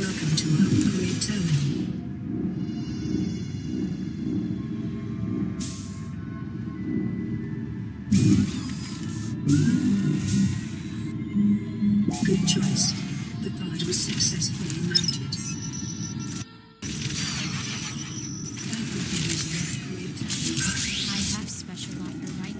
Welcome to Upgrade Terminal. Good choice. The pod was successfully mounted. I have special locker right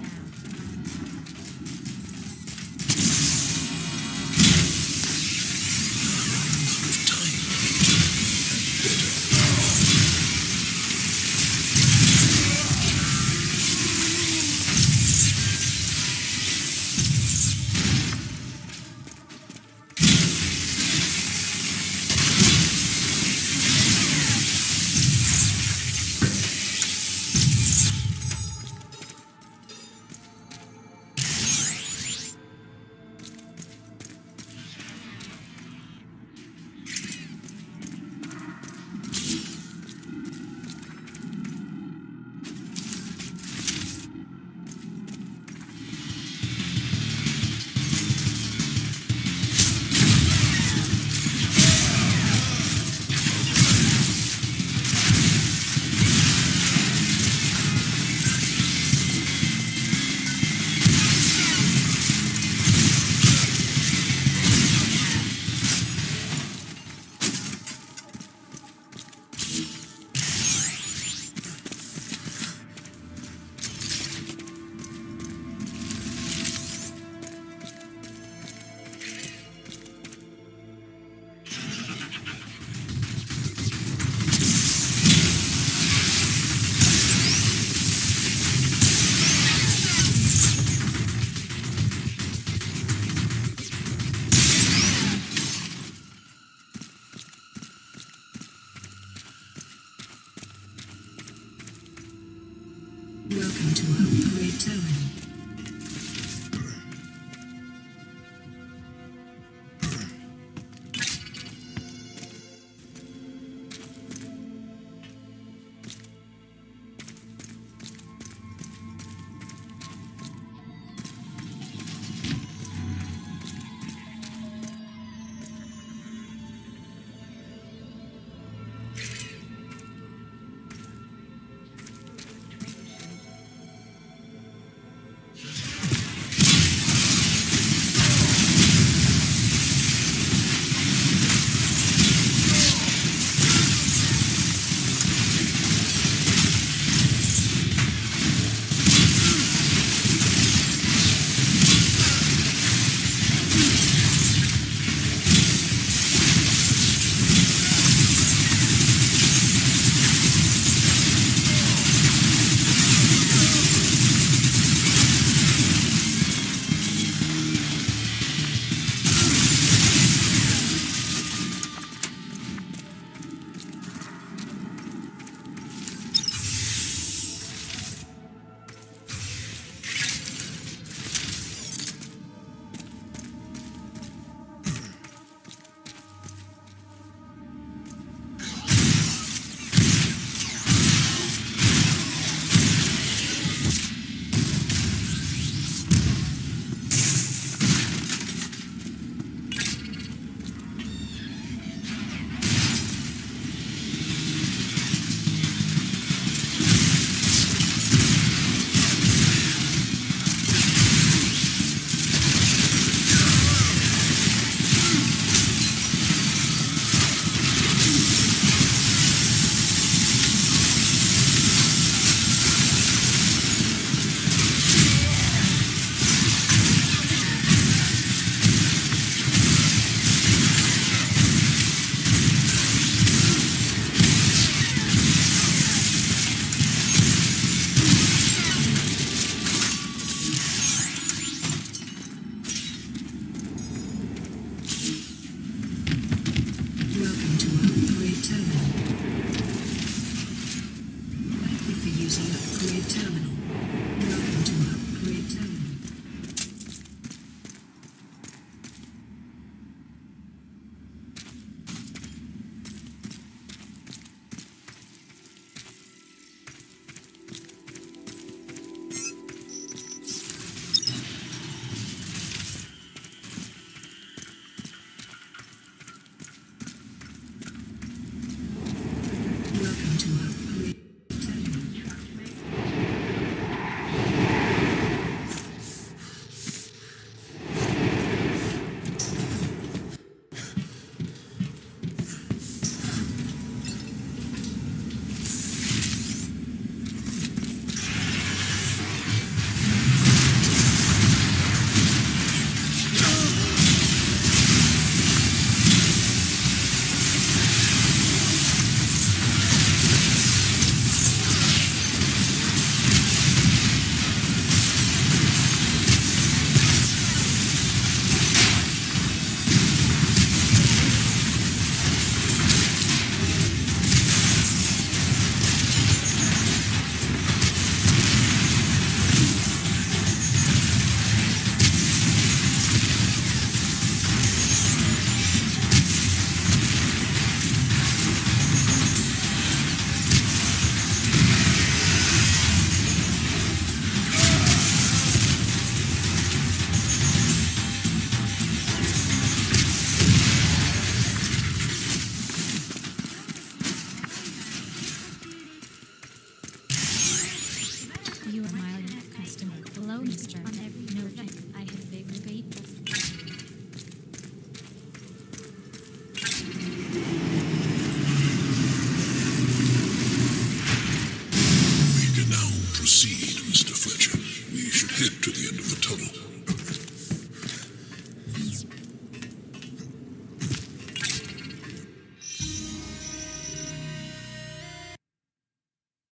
to the end of the tunnel.